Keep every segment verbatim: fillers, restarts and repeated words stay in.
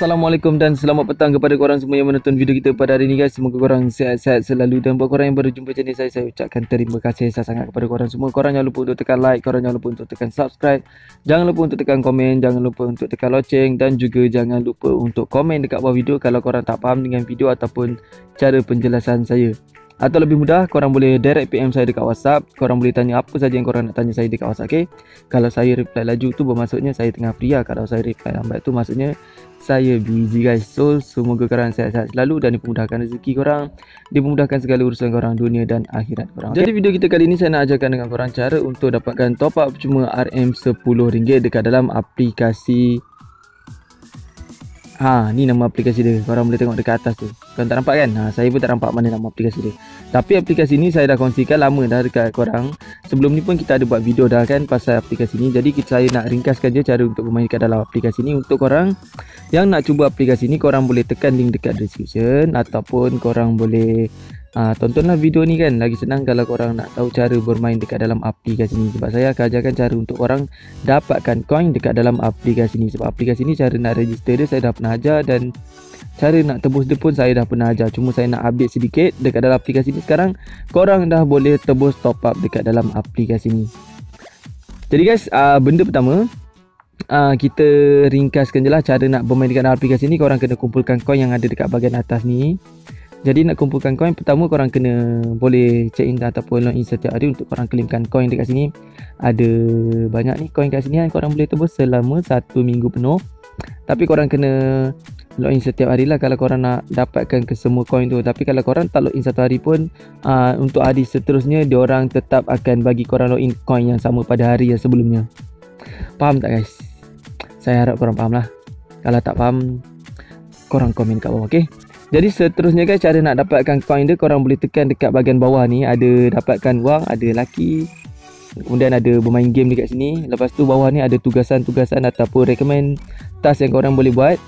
Assalamualaikum dan selamat petang kepada korang semua yang menonton video kita pada hari ini guys. Semoga korang sihat-sihat selalu. Dan buat korang yang baru jumpa channel saya, saya ucapkan terima kasih sangat kepada korang semua. Korang jangan lupa untuk tekan like, korang jangan lupa untuk tekan subscribe, jangan lupa untuk tekan komen, jangan lupa untuk tekan loceng, dan juga jangan lupa untuk komen dekat bawah video kalau korang tak faham dengan video ataupun cara penjelasan saya. Atau lebih mudah, korang boleh direct P M saya dekat WhatsApp. Korang boleh tanya apa saja yang korang nak tanya saya dekat WhatsApp, okay? Kalau saya reply laju tu bermaksudnya saya tengah free lah. Kalau saya reply lambat tu maksudnya saya busy guys. So, semoga korang sihat-sihat selalu dan dimudahkan rezeki korang, dimudahkan segala urusan korang dunia dan akhirat korang, okay? Jadi video kita kali ni saya nak ajarkan dengan korang cara untuk dapatkan top up percuma R M sepuluh ringgit dekat dalam aplikasi. Ha, ni nama aplikasi dia. Korang boleh tengok dekat atas tu. Korang tak nampak kan? Ha, saya pun tak nampak mana nama aplikasi dia. Tapi aplikasi ni saya dah kongsikan lama dah dekat korang. Sebelum ni pun kita ada buat video dah kan pasal aplikasi ni. Jadi kita, saya nak ringkaskan je cara untuk bermain kat dalam aplikasi ni. Untuk korang yang nak cuba aplikasi ni, korang boleh tekan link dekat description. Ataupun korang boleh ha, tontonlah video ni kan. Lagi senang kalau korang nak tahu cara bermain dekat dalam aplikasi ni. Sebab saya akan ajarkan cara untuk korang dapatkan coin dekat dalam aplikasi ni. Sebab aplikasi ni cara nak register dia saya dah pernah ajar, dan cara nak tebus dia pun saya dah pernah ajar. Cuma saya nak update sedikit dekat dalam aplikasi ni sekarang. Korang dah boleh tebus top up dekat dalam aplikasi ni. Jadi guys, uh, benda pertama, Uh, kita ringkaskan je lah cara nak bermain dekat dalam aplikasi ni. Korang kena kumpulkan coin yang ada dekat bahagian atas ni. Jadi nak kumpulkan coin, pertama korang kena boleh check in ataupun login setiap hari untuk korang claimkan coin dekat sini. Ada banyak ni coin kat sini kan, korang boleh tebus selama satu minggu penuh. Tapi korang kena login setiap hari lah kalau korang nak dapatkan ke semua coin tu. Tapi kalau korang tak login satu hari pun, uh, untuk hari seterusnya diorang tetap akan bagi korang login coin yang sama pada hari yang sebelumnya. Faham tak guys? Saya harap korang faham lah. Kalau tak faham, korang komen kat bawah, ok? Jadi seterusnya guys, cara nak dapatkan coin dia, korang boleh tekan dekat bahagian bawah ni. Ada dapatkan wang, ada laki, kemudian ada bermain game dekat sini. Lepas tu bawah ni ada tugasan-tugasan ataupun recommend task yang korang boleh buat.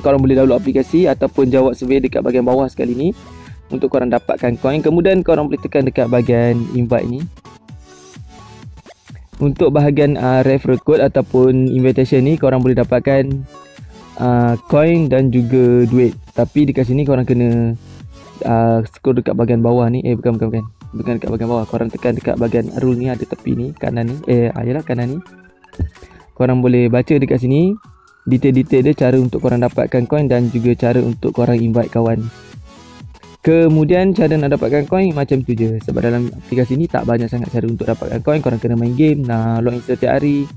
Korang boleh download aplikasi ataupun jawab survey dekat bahagian bawah sekali ni untuk korang dapatkan coin. Kemudian korang boleh tekan dekat bahagian invite ni untuk bahagian uh, referral code ataupun invitation ni. Korang boleh dapatkan uh, coin dan juga duit. Tapi dekat sini korang kena uh, scroll dekat bahagian bawah ni. Eh bukan bukan bukan bukan dekat bahagian bawah. Korang tekan dekat bahagian rule ni, ada tepi ni kanan ni. Eh ayolah kanan ni. Korang boleh baca dekat sini detail-detail dia cara untuk korang dapatkan coin dan juga cara untuk korang invite kawan. Kemudian cara nak dapatkan coin macam tu je. Sebab dalam aplikasi ni tak banyak sangat cara untuk dapatkan coin. Korang kena main game, nah login setiap hari.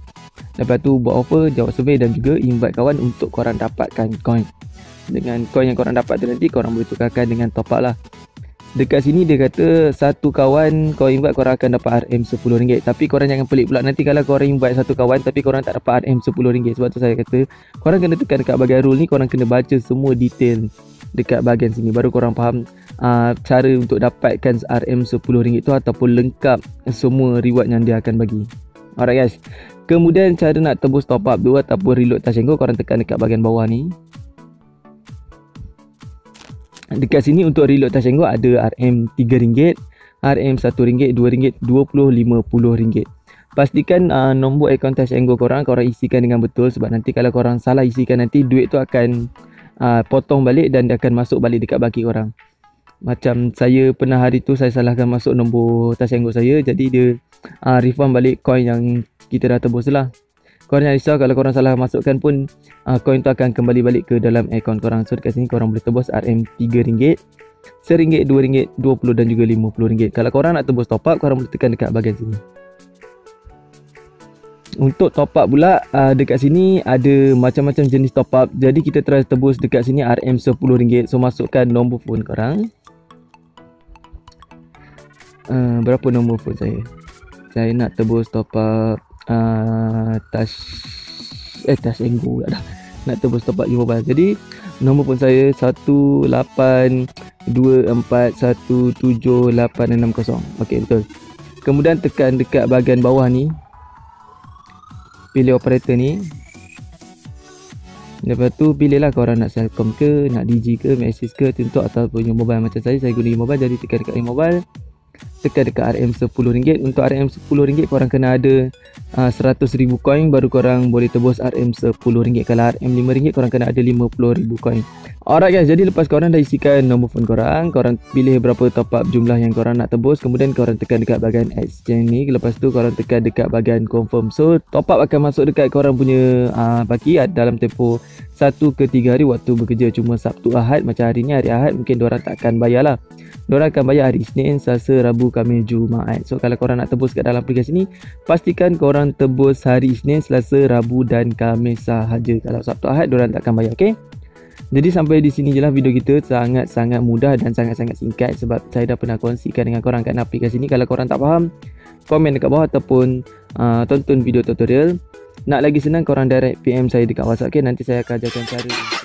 Lepas tu buat offer, jawab survey dan juga invite kawan untuk korang dapatkan coin. Dengan coin yang korang dapat tu nanti korang boleh tukarkan dengan top up lah. Dekat sini dia kata satu kawan kau invite korang akan dapat R M sepuluh ringgit. Tapi korang jangan pelik pula nanti kalau korang invite satu kawan tapi korang tak dapat R M sepuluh ringgit. Sebab tu saya kata korang kena tekan dekat bahagian rule ni. Korang kena baca semua detail dekat bahagian sini, baru korang faham uh, cara untuk dapatkan R M sepuluh ringgit tu ataupun lengkap semua reward yang dia akan bagi. Alright guys. Kemudian cara nak tebus top up tu ataupun reload touch n go, korang tekan dekat bahagian bawah ni. Dekat sini untuk reload touch n go ada R M tiga ringgit, R M satu ringgit, dua ringgit, dua puluh ringgit, lima puluh ringgit. Pastikan uh, nombor akaun touch n go korang korang isikan dengan betul. Sebab nanti kalau korang salah isikan nanti duit tu akan Uh, potong balik dan dia akan masuk balik dekat baki korang. Macam saya pernah hari tu saya salahkan masuk nombor touch n go saya. Jadi dia uh, refund balik coin yang kita dah tebus lah. Korang jangan risau kalau korang salah masukkan pun uh, coin tu akan kembali balik ke dalam akaun korang. So dekat sini korang boleh tebus R M tiga ringgit, satu ringgit, dua ringgit, dua puluh ringgit dan juga lima puluh ringgit. Kalau korang nak tebus top up, korang boleh tekan dekat bahagian sini. Untuk top up pula, uh, dekat sini ada macam-macam jenis top up. Jadi kita try tebus dekat sini R M sepuluh ringgit. So masukkan nombor phone korang. uh, Berapa nombor phone saya? Saya nak tebus top up uh, Touch Eh touch n go pula dah. Nak tebus top up umobile. Jadi nombor phone saya satu lapan dua empat satu tujuh lapan enam kosong. Okey betul. Kemudian tekan dekat bahagian bawah ni, pilih operator ni. Lepas tu pilihlah korang nak Celcom ke, nak Digi ke, Maxis ke, tentu ataupun umobile. Macam saya, saya guna umobile. Jadi tekan dekat umobile. tekan dekat R M sepuluh ringgit. Untuk R M sepuluh ringgit korang kena ada uh, seratus ribu coin baru korang boleh tebus R M sepuluh ringgit. Kalau R M lima ringgit korang kena ada lima puluh ribu coin. Alright guys, jadi lepas korang dah isikan nombor phone korang, korang pilih berapa top up jumlah yang korang nak tebus, kemudian korang tekan dekat bahagian exchange ni. Lepas tu korang tekan dekat bahagian confirm. So top up akan masuk dekat korang punya uh, baki dalam tempoh satu ke tiga hari waktu bekerja. Cuma Sabtu Ahad macam hari ni, hari Ahad, mungkin diorang takkan bayar lah. Diorang akan bayar hari Isnin, Selasa, Rabu, Khamis, Jumaat. So kalau korang nak tebus kat dalam aplikasi ni, pastikan korang tebus hari Isnin, Selasa, Rabu dan Khamis sahaja. Kalau Sabtu Ahad diorang takkan bayar, ok? Jadi sampai di sini je lah video kita, sangat-sangat mudah dan sangat-sangat singkat. Sebab saya dah pernah kongsikan dengan korang kat aplikasi ni. Kalau korang tak faham, komen dekat bawah ataupun uh, tonton video tutorial. Nak lagi senang korang direct P M saya dekat WhatsApp, ok? Nanti saya akan ajarkan cara